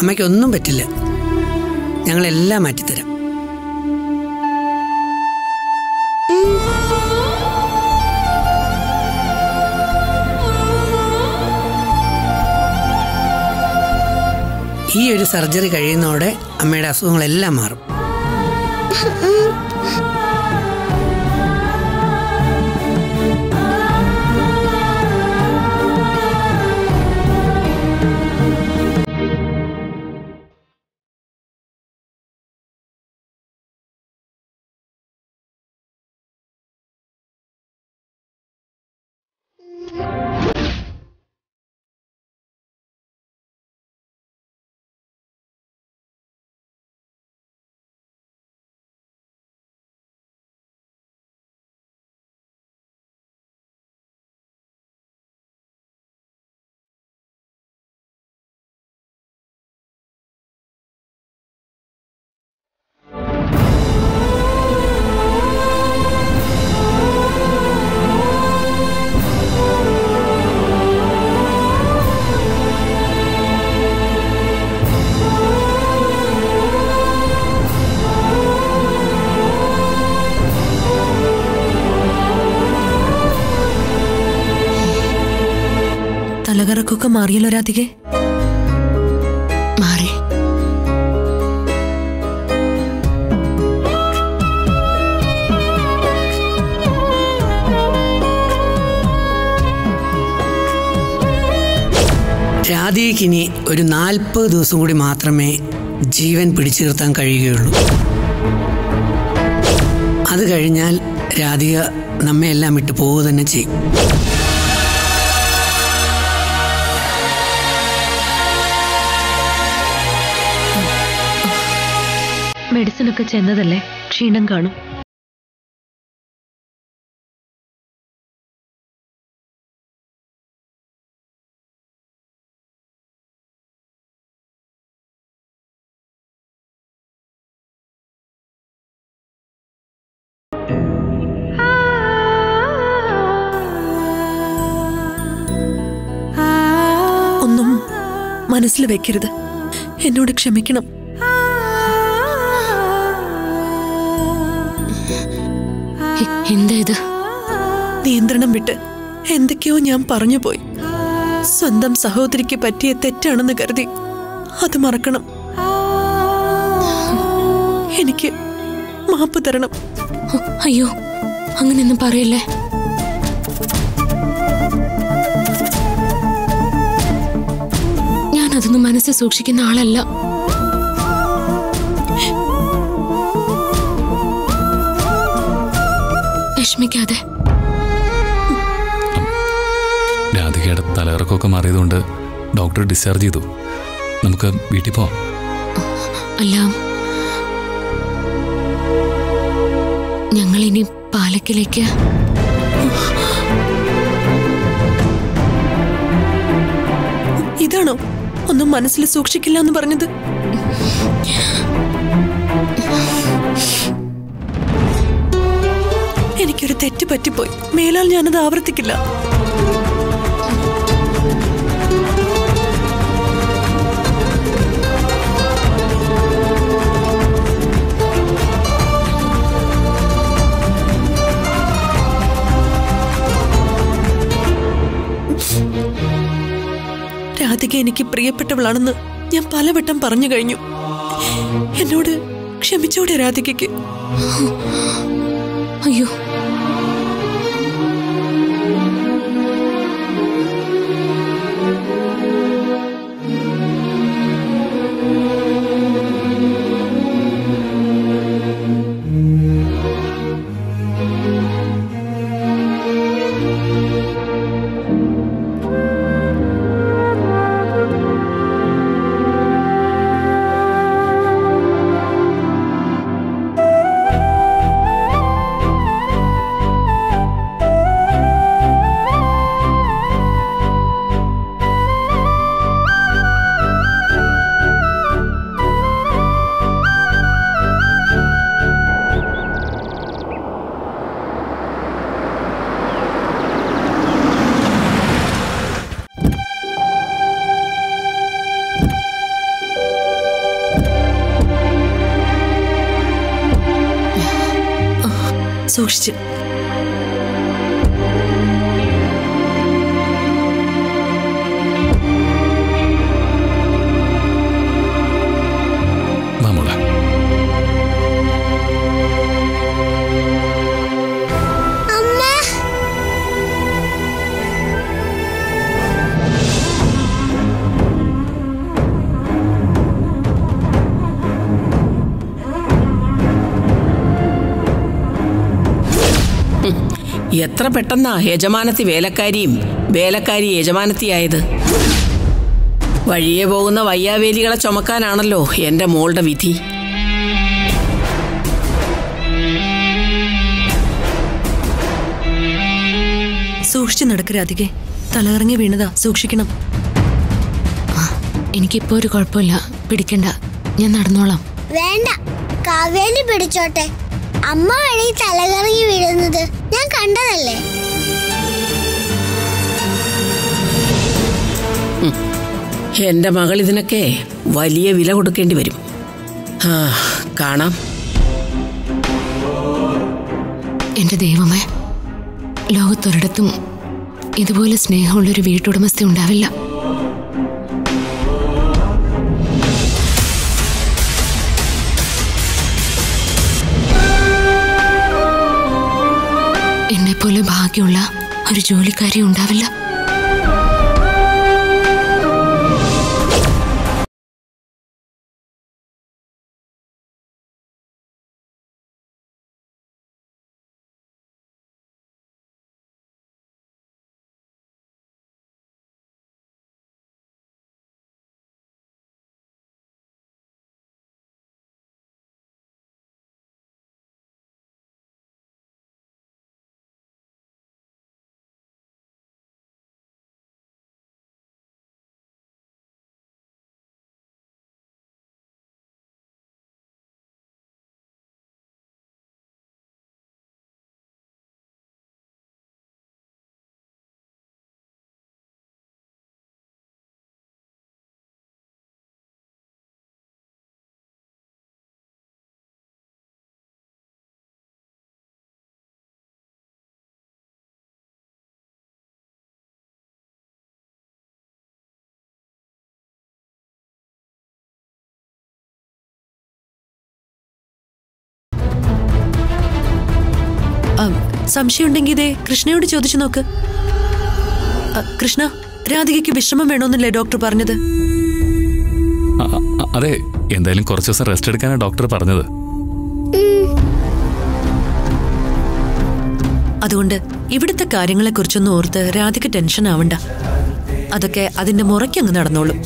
അമ്മയ്ക്കൊന്നും പറ്റില്ല, ഞങ്ങളെല്ലാം മാറ്റിത്തരാം. ഈ ഒരു സർജറി കഴിയുന്നതോടെ അമ്മയുടെ അസുഖങ്ങളെല്ലാം മാറും. തലകറക്കൊക്കെ മാറിയല്ലോ രാധികെ? മാറി. രാധികയ്ക്കിനി ഒരു 40 ദിവസം കൂടി മാത്രമേ ജീവൻ പിടിച്ചു നിർത്താൻ കഴിയുകയുള്ളൂ. അത് കഴിഞ്ഞാൽ രാധിക നമ്മയെല്ലാം വിട്ടു പോവുക തന്നെ ചെയ്യും. മെഡിസിനൊക്കെ ചെന്നതല്ലേ, ക്ഷീണം കാണും. ഒന്നും മനസ്സിൽ വെക്കരുത്, എന്നോട് ക്ഷമിക്കണം. എന്തായത്? നിയന്ത്രണം വിട്ട് എന്തൊക്കെയോ ഞാൻ പറഞ്ഞുപോയി. സ്വന്തം സഹോദരിക്ക് പറ്റിയ തെറ്റാണെന്ന് കരുതി അത് മറക്കണം. എനിക്ക് മാപ്പ് തരണം. അയ്യോ, അങ്ങനെയൊന്നും പറയല്ലേ. ഞാൻ അതൊന്നും മനസ്സിൽ സൂക്ഷിക്കുന്ന ആളല്ല. രാധികയുടെ തലകറക്കമൊക്കെ മാറിയതുകൊണ്ട് ഡോക്ടർ ഡിസ്ചാർജ് ചെയ്തു. നമുക്ക് വീട്ടിൽ പോവാം. അല്ല, ഞങ്ങൾ ഇനി പാലക്കിലേക്ക്. ഇതാണോ ഒന്നും മനസ്സിൽ സൂക്ഷിക്കില്ല എന്ന് പറഞ്ഞത്? എനിക്കൊരു തെറ്റ് പറ്റിപ്പോയി, മേലാൽ ഞാനത് ആവർത്തിക്കില്ല. രാധിക എനിക്ക് പ്രിയപ്പെട്ടവളാണെന്ന് ഞാൻ പലവട്ടം പറഞ്ഞു കഴിഞ്ഞു. എന്നോട് ക്ഷമിച്ചോടെ രാധികയ്ക്ക്. അയ്യോ, സൂക്ഷിച്ചു. എത്ര പെട്ടെന്നാ യജമാനത്തി വേലക്കാരിയും വേലക്കാരി യജമാനത്തിയായത്. വഴിയെ പോകുന്ന വയ്യാവേലികളെ ചുമക്കാനാണല്ലോ എൻ്റെ മോളുടെ വിധി. സൂക്ഷിച്ചു നടക്കരുതേ, തലകറങ്ങി വീണതാ, സൂക്ഷിക്കണം. എനിക്കിപ്പോ ഒരു കുഴപ്പമില്ല, പിടിക്കണ്ട, ഞാൻ നടന്നോളാം. വേണ്ട, കാവേലി പിടിച്ചോട്ടെ. അമ്മ വഴി തലകറങ്ങി വീഴുന്നത് ഞാൻ കണ്ടതല്ലേ. എന്റെ മകൾ ഇതിനൊക്കെ വലിയ വില കൊടുക്കേണ്ടി വരും. ആ കാണാം. എന്റെ ദൈവമേ, ലോകത്തൊരിടത്തും ഇതുപോലെ സ്നേഹമുള്ളൊരു വീട്ടുടമസ്ഥ ഉണ്ടാവില്ല. പോലെ ഭാഗ്യമുള്ള ഒരു ജോലിക്കാരി ഉണ്ടാവില്ല. സംശയമുണ്ടെങ്കിൽ ഇതേ കൃഷ്ണയോട് ചോദിച്ചു നോക്ക്. കൃഷ്ണ, രാധികയ്ക്ക് വിശ്രമം വേണമെന്നില്ലേ ഡോക്ടർ പറഞ്ഞത്? അതെ, എന്തായാലും കുറച്ച് ദിവസം റെസ്റ്റ് എടുക്കാനാണ് ഡോക്ടർ പറഞ്ഞത്. അതുകൊണ്ട് ഇവിടുത്തെ കാര്യങ്ങളെ കുറിച്ചൊന്നും ഓർത്ത് രാധിക ടെൻഷൻ ആവണ്ട. അതൊക്കെ അതിന്റെ മുറയ്ക്കങ്ങ് നടന്നോളും.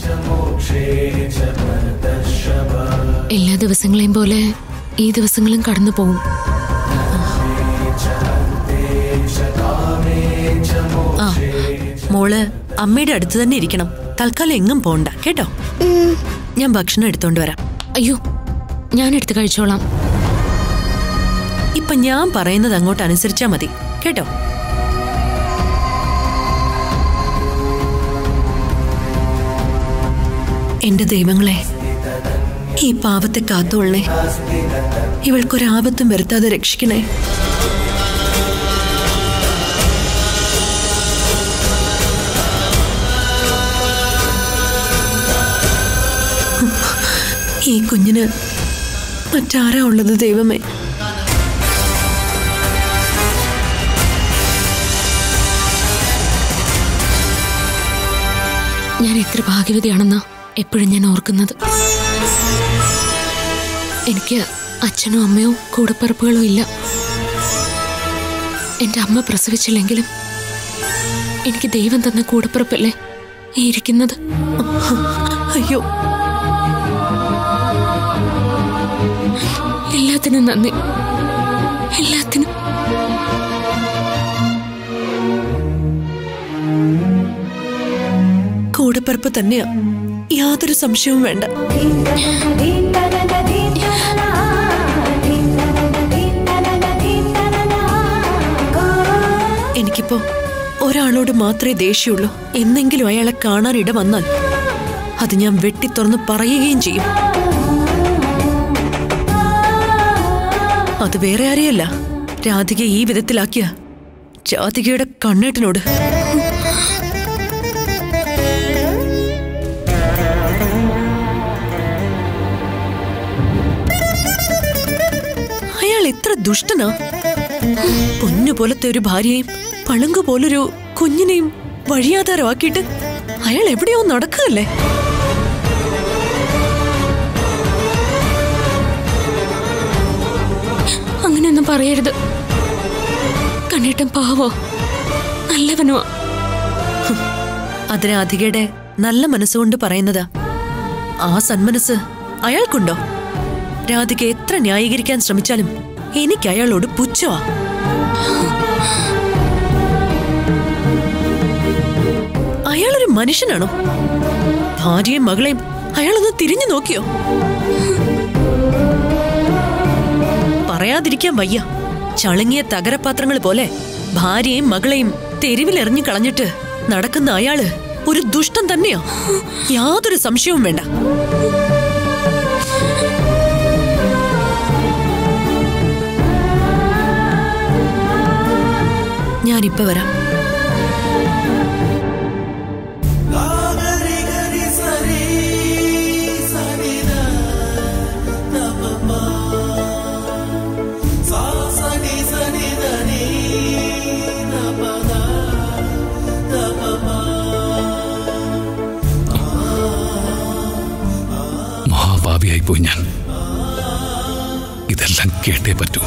എല്ലാ ദിവസങ്ങളെയും പോലെ ഈ ദിവസങ്ങളും കടന്നു പോകും. മോള് അമ്മയുടെ അടുത്ത് തന്നെ ഇരിക്കണം, തൽക്കാലം എങ്ങും പോണ്ട കേട്ടോ. ഞാൻ ഭക്ഷണം എടുത്തോണ്ട് വരാം. അയ്യോ, ഞാൻ എടുത്ത് കഴിച്ചോളാം. ഇപ്പൊ ഞാൻ പറയുന്നത് അങ്ങോട്ട് അനുസരിച്ചാ മതി കേട്ടോ. എന്റെ ദൈവങ്ങളെ, ഈ പാവത്തെ കാത്തോളണേ, ഇവൾക്കൊരാപത്തും വരുത്താതെ രക്ഷിക്കണേ. ഈ കുഞ്ഞിന് മറ്റാരാ ഉള്ളത് ദൈവമേ? ഞാൻ എത്ര ഭാഗ്യവതിയാണെന്നാ എപ്പോഴും ഞാൻ ഓർക്കുന്നത്. എനിക്ക് അച്ഛനോ അമ്മയോ കൂടപ്പിറപ്പുകളോ ഇല്ല. എൻ്റെ അമ്മ പ്രസവിച്ചില്ലെങ്കിലും എനിക്ക് ദൈവം തന്ന കൂടപ്പിറപ്പല്ലേ ഈ ഇരിക്കുന്നത്. അയ്യോ, എല്ലാത്തിനും നന്ദി, എല്ലാത്തിനും. കൂടപ്പിറപ്പ് തന്നെയാ, യാതൊരു സംശയവും വേണ്ട. എനിക്കിപ്പോ ഒരാളോട് മാത്രമേ ദേഷ്യമുള്ളൂ. എന്നെങ്കിലും അയാളെ കാണാനിട വന്നാൽ അത് ഞാൻ വെട്ടിത്തുറന്ന് പറയുകയും ചെയ്യും. അത് വേറെ ആരെയല്ല, രാധികയെ ഈ വിധത്തിലാക്കിയ രാധികയുടെ കണ്ണേട്ടനോട് അയാൾ എത്ര ദുഷ്ടനാ! പൊന്നുപോലത്തെ ഒരു ഭാര്യയെയും പളുങ്കുപോലൊരു കുഞ്ഞിനെയും വഴിയാധാരമാക്കിയിട്ട് അയാൾ എവിടെയോ നടക്കുകയല്ലേ? അങ്ങനെയൊന്നും പറയരുത്. കണ്ണേട്ടൻ പാവോ, നല്ലവനോ? അതിന് അധികയുടെ നല്ല മനസ്സുകൊണ്ട് പറയുന്നതാ. ആ സന്മനസ് അയാൾക്കുണ്ടോ? രാധിക എത്ര ന്യായീകരിക്കാൻ ശ്രമിച്ചാലും എനിക്ക് അയാളോട് പുച്ഛവാ. അയാളൊരു മനുഷ്യനാണോ? ഭാര്യയും മകളെയും അയാളൊന്ന് തിരിഞ്ഞു നോക്കിയോ? പറയാതിരിക്കാൻ വയ്യ, ചളുങ്ങിയ തകരപാത്രങ്ങൾ പോലെ ഭാര്യയും മകളെയും തെരുവിലെറിഞ്ഞു കളഞ്ഞിട്ട് നടക്കുന്ന അയാള് ഒരു ദുഷ്ടൻ തന്നെയോ? യാതൊരു സംശയവും വേണ്ട. ഞാനിപ്പ വരാം. മഹാഭാവിയായിപ്പോയി ഞാൻ. ഇതെല്ലാം കേട്ടേ പറ്റൂ.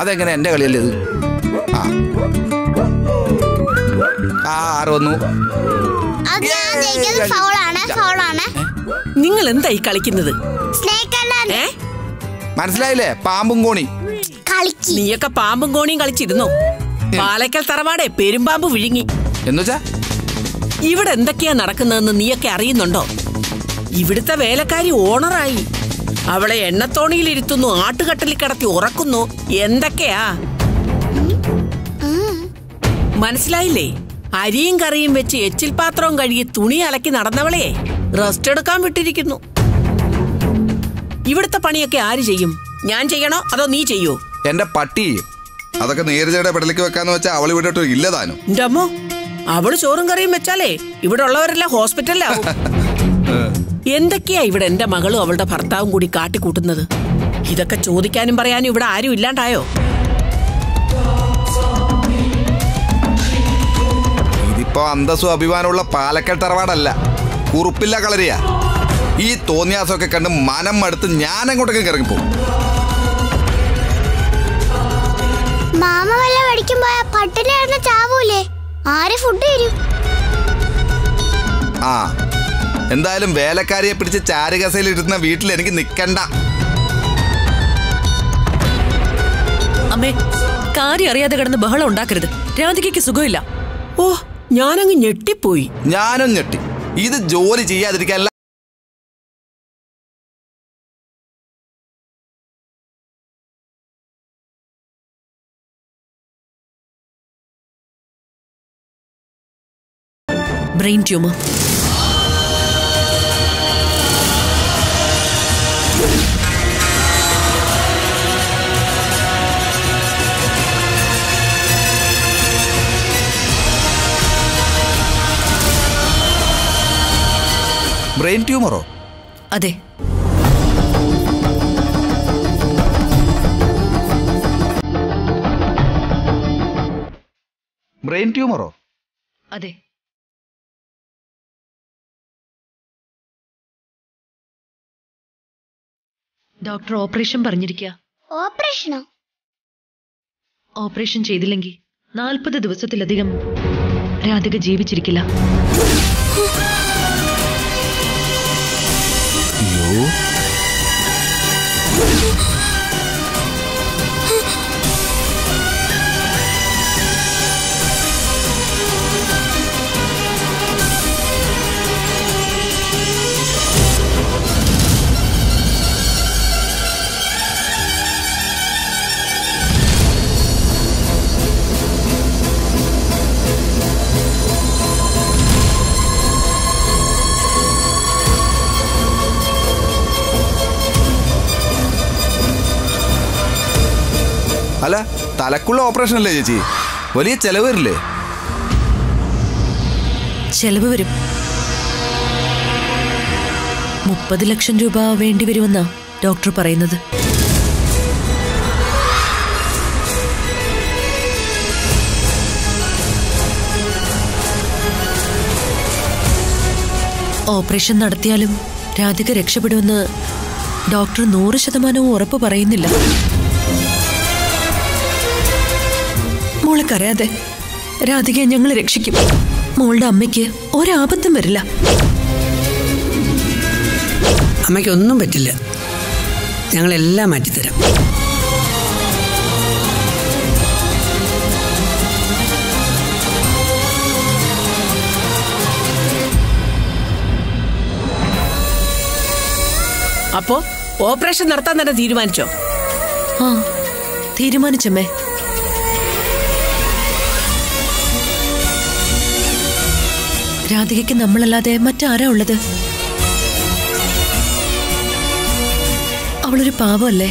അതെങ്ങനെ എന്റെ കളിയല്ലേ ഇത്? നിങ്ങൾ എന്തായി കളിക്കുന്നത്? മനസ്സിലായില്ലേ? പാമ്പും കോണി. നീയൊക്കെ പാമ്പും കോണിയും കളിച്ചിരുന്നു. പാലക്കൽ തറവാടെ പെരുമ്പാമ്പ് വിഴുങ്ങി. എന്നുവെച്ചാ ഇവിടെ എന്തൊക്കെയാ നടക്കുന്നതെന്ന് നീയൊക്കെ അറിയുന്നുണ്ടോ? ഇവിടുത്തെ വേലക്കാരി ഓണറായി. അവളെ എണ്ണത്തോണിയിലിരുത്തുന്നു, ആട്ടുകട്ടലിൽ കിടത്തി ഉറക്കുന്നു. എന്തൊക്കെയാ മനസ്സിലായില്ലേ? അരിയും കറിയും വെച്ച് എച്ചിൽ പാത്രവും കഴുകി തുണി അലക്കി നടന്നവളെ റെസ്റ്റ് എടുക്കാൻ വിട്ടിരിക്കുന്നു. ഇവിടുത്തെ പണിയൊക്കെ ആര് ചെയ്യും? ഞാൻ ചെയ്യണോ അതോ നീ ചെയ്യോ? എന്റെ പട്ടി. അതൊക്കെ നീരജയുടെ പെടലേക്ക് വെക്കാന്ന് വെച്ചാൽ അവൾ ഇവിടെ ഇല്ലതാനും. എന്റെ അമ്മോ, അവള് ചോറും കറിയും വെച്ചാലേ ഇവിടെ ഉള്ളവരെല്ലാം ഹോസ്പിറ്റലിലാവും. എന്തൊക്കെയാ ഇവിടെ എന്റെ മകളും അവളുടെ ഭർത്താവും കൂടി കാട്ടിക്കൂട്ടുന്നത്? ഇതൊക്കെ ചോദിക്കാനും പറയാനും ഇവിടെ ആരും ഇല്ലാണ്ടായോ? ഇതിപ്പോ അന്തസ്സും അഭിമാനമുള്ള പാലക്കൽ തറവാടല്ല, കുറുപ്പില്ല കളരിയാ. ഈ തോന്നിയാസമൊക്കെ കണ്ട് മനം മടുത്ത് ഞാൻ അങ്ങോട്ടൊക്കെ ഇറങ്ങിപ്പോ. മാമ വല്ല പഠിക്കുമ്പോ പട്ടിണി ചാവൂലേ? ആരെ ഫുഡ് തരും? ആ, എന്തായാലും വേലക്കാരിയെ പിടിച്ച് ചാരുകസയിൽ ഇരുന്ന വീട്ടിൽ എനിക്ക് നിക്കണ്ട. അമ്മേ, കാര്യം അറിയാതെ കിടന്ന് ബഹളം ഉണ്ടാക്കരുത്. രാധികയ്ക്ക് സുഖമില്ല. ഓ, ഞാനങ്ങ് ഞെട്ടിപ്പോയി. ഞാനും ഞെട്ടി. ഇത് ജോലി ചെയ്യാതിരിക്കല്ല. Brain tumour. ബ്രെയിൻ ട്യൂമറോ? അതെ. ബ്രെയിൻ ട്യൂമറോ? അതെ. ഡോക്ടർ ഓപ്പറേഷൻ പറഞ്ഞിരിക്കുക. ഓപ്പറേഷനോ? ഓപ്പറേഷൻ ചെയ്തില്ലെങ്കിൽ 40 ദിവസത്തിലധികം രാധിക ജീവിച്ചിരിക്കില്ല. അല്ല, തലക്കുള്ള ഓപ്പറേഷൻ അല്ലേ ചേച്ചി, വലിയ ചെലവ് വരില്ലേ? ചെലവ് വരും. 30 ലക്ഷം രൂപ വേണ്ടിവരുമെന്നാ ഡോക്ടർ പറയുന്നത്. ഓപ്പറേഷൻ നടത്തിയാലും രാധിക രക്ഷപ്പെടുമെന്ന് ഡോക്ടർ 100% ഉറപ്പ് പറയുന്നില്ല. മോളെ കരയാതെ, രാധികയെ ഞങ്ങൾ രക്ഷിക്കും. മോളുടെ അമ്മയ്ക്ക് ഒരാപത്തും വരില്ല. അമ്മയ്ക്ക് ഒന്നും പറ്റില്ല, ഞങ്ങളെല്ലാം മാറ്റിത്തരാം. അപ്പോ ഓപ്പറേഷൻ നടത്താൻ തന്നെ തീരുമാനിച്ചോ? ആ, തീരുമാനിച്ചമ്മേ. രാധികയ്ക്ക് നമ്മളല്ലാതെ മറ്റാരാ ഉള്ളത്? അവളൊരു പാവമല്ലേ?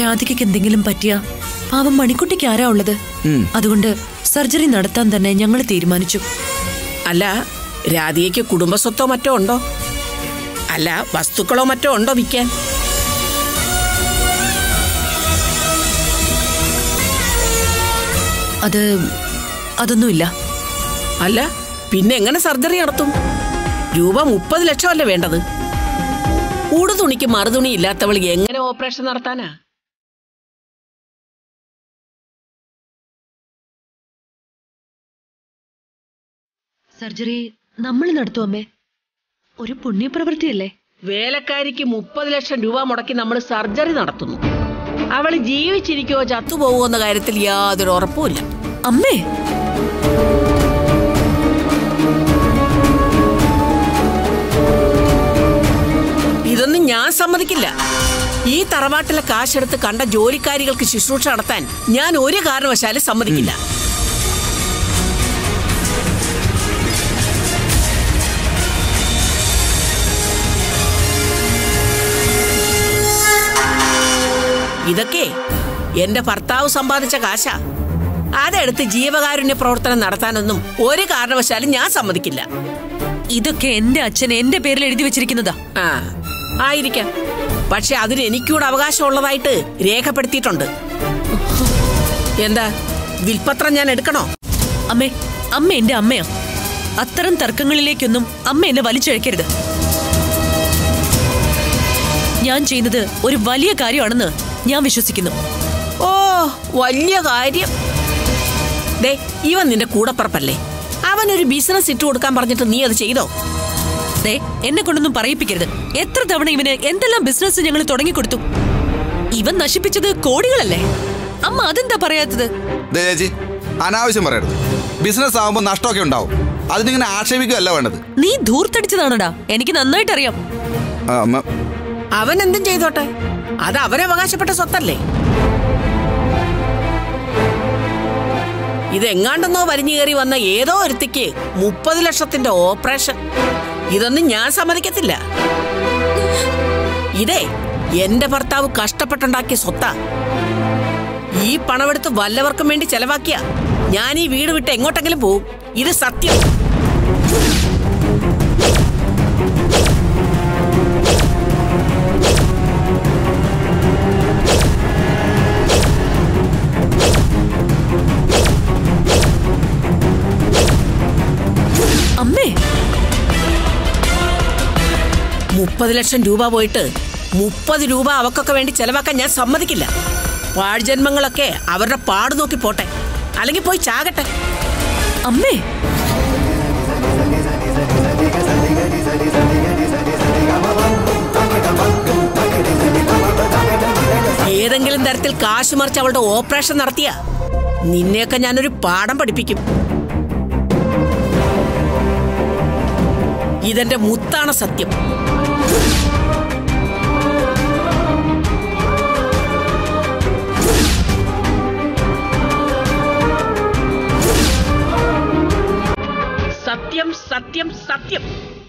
രാധികയ്ക്ക് എന്തെങ്കിലും പറ്റിയ പാവം മണിക്കുട്ടിക്ക് ആരാ ഉള്ളത്? അതുകൊണ്ട് സർജറി നടത്താൻ തന്നെ ഞങ്ങൾ തീരുമാനിച്ചു. അല്ല, രാധികയ്ക്ക് കുടുംബസ്വത്തോ മറ്റോ ഉണ്ടോ? അല്ല, വസ്തുക്കളോ മറ്റോ ഉണ്ടോ വിൽക്കാൻ? അതൊന്നുമില്ല. അല്ല, പിന്നെ എങ്ങനെ സർജറി നടത്തും? രൂപ 30 ലക്ഷം അല്ലേ വേണ്ടത്? ഉടുതുണിക്ക് മറുതുണി ഇല്ലാത്തവൾ എങ്ങനെ ഓപ്പറേഷൻ നടത്താനാ? സർജറി നമ്മൾ നടത്തും അമ്മേ, ഒരു പുണ്യപ്രവൃത്തിയല്ലേ? വേലക്കാരിക്ക് 30 ലക്ഷം രൂപ മുടക്കി നമ്മൾ സർജറി നടത്തുന്നു. അവൾ ജീവിച്ചിരിക്കോ ചത്തുപോകുമോ എന്ന കാര്യത്തിൽ യാതൊരു ഉറപ്പുമില്ല അമ്മേ. ഇതൊന്നും ഞാൻ സമ്മതിക്കില്ല. ഈ തറവാട്ടിലെ കാശെടുത്ത് കണ്ട ജോലിക്കാരികൾക്ക് ശുശ്രൂഷ നടത്താൻ ഞാൻ ഒരു കാരണവശാലും സമ്മതിക്കില്ല. ഇതൊക്കെ എന്റെ ഭർത്താവ് സമ്പാദിച്ച കാശ. അതെടുത്ത് ജീവകാരുണ്യ പ്രവർത്തനം നടത്താനൊന്നും ഒരു കാരണവശാലും ഞാൻ സമ്മതിക്കില്ല. ഇതൊക്കെ എന്റെ അച്ഛൻ എന്റെ പേരിൽ എഴുതി വെച്ചിരിക്കുന്നതാ. ആ, ആയിരിക്കാം. പക്ഷെ അതിന് എനിക്കൂടെ അവകാശം ഉള്ളതായിട്ട് രേഖപ്പെടുത്തിയിട്ടുണ്ട്. എന്താ വിൽപത്രം ഞാൻ എടുക്കണോ? അമ്മേ, അമ്മ എന്റെ അമ്മയാ. അത്തരം തർക്കങ്ങളിലേക്കൊന്നും അമ്മ എന്നെ വലിച്ചഴക്കരുത്. ഞാൻ ചെയ്യുന്നത് ഒരു വലിയ കാര്യമാണെന്ന് ഞാൻ വിശ്വസിക്കുന്നു. ഓ, വലിയ കാര്യം. ദേ, ഇവൻ നിന്റെ കൂടപ്പറപ്പല്ലേ? അവനൊരു ബിസിനസ് ഇട്ടു കൊടുക്കാൻ പറഞ്ഞിട്ട് നീ അത് ചെയ്തോ? ദേ, എന്നെ കൊണ്ടൊന്നും പറയിപ്പിക്കരുത്. എത്ര തവണ ഇവന് എന്തെല്ലാം ബിസിനസ് ഞങ്ങൾ തുടങ്ങിക്കൊടുത്തു. ഇവൻ നശിപ്പിച്ചത് കോടികളല്ലേ അമ്മ, അതെന്താ പറയാത്തത്? അനാവശ്യം പറയരുത്. ബിസിനസ് ആവുമ്പോ നഷ്ടമൊക്കെ ഉണ്ടാവും, അതിനിങ്ങനെ ആക്ഷേപിക്കുകയല്ല വേണ്ടത്. നീ ധൂർത്തടിച്ചതാണോടാ, എനിക്ക് നന്നായിട്ട് അറിയാം. അവൻ എന്തും ചെയ്തോട്ടെ, അത് അവരവകാശപ്പെട്ട സ്വത്തല്ലേ. ഇതെങ്ങാണ്ടെന്നോ വലിഞ്ഞു കയറി വന്ന ഏതോ ഒരുത്തിക്ക് 30 ലക്ഷത്തിന്റെ ഓപ്പറേഷൻ. ഇതൊന്നും ഞാൻ സമ്മതിക്കത്തില്ല. ഇതേ എന്റെ ഭർത്താവ് കഷ്ടപ്പെട്ടുണ്ടാക്കിയ സ്വത്താ. ഈ പണമെടുത്ത് വല്ലവർക്കും വേണ്ടി ചെലവാക്കിയ ഞാൻ ഈ വീട് വിട്ട് എങ്ങോട്ടെങ്കിലും പോവും. ഇത് സത്യം. 30 ലക്ഷം രൂപ പോയിട്ട് 30 രൂപ അവക്കൊക്കെ വേണ്ടി ചെലവാക്കാൻ ഞാൻ സമ്മതിക്കില്ല. പാഴ്ജന്മങ്ങളൊക്കെ അവരുടെ പാട് നോക്കി പോട്ടെ, അല്ലെങ്കിൽ പോയി ചാകട്ടെ. അമ്മേ, ഏതെങ്കിലും തരത്തിൽ കാശ് മറിച്ച് അവളുടെ ഓപ്പറേഷൻ നടത്തിയ നിന്നെയൊക്കെ ഞാനൊരു പാഠം പഠിപ്പിക്കും. ഇതെന്റെ മുത്താണ് സത്യം. സത്യം, സത്യം, സത്യം.